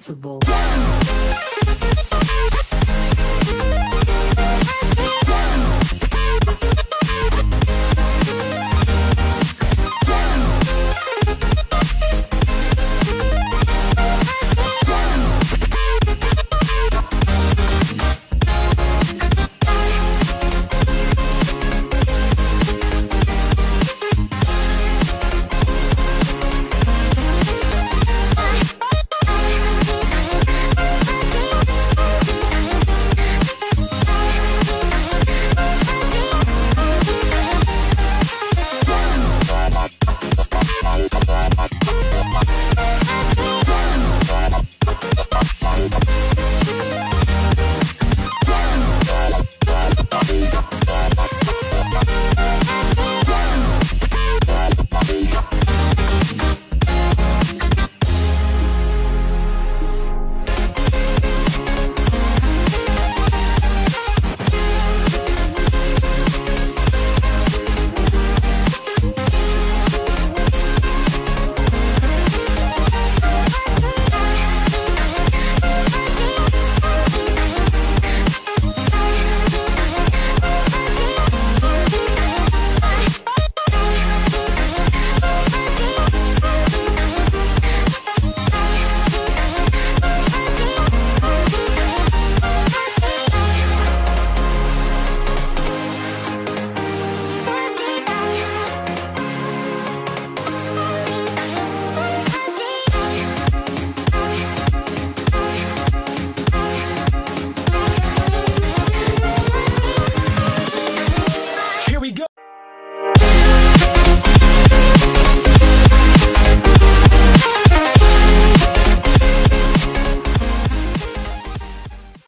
sensible.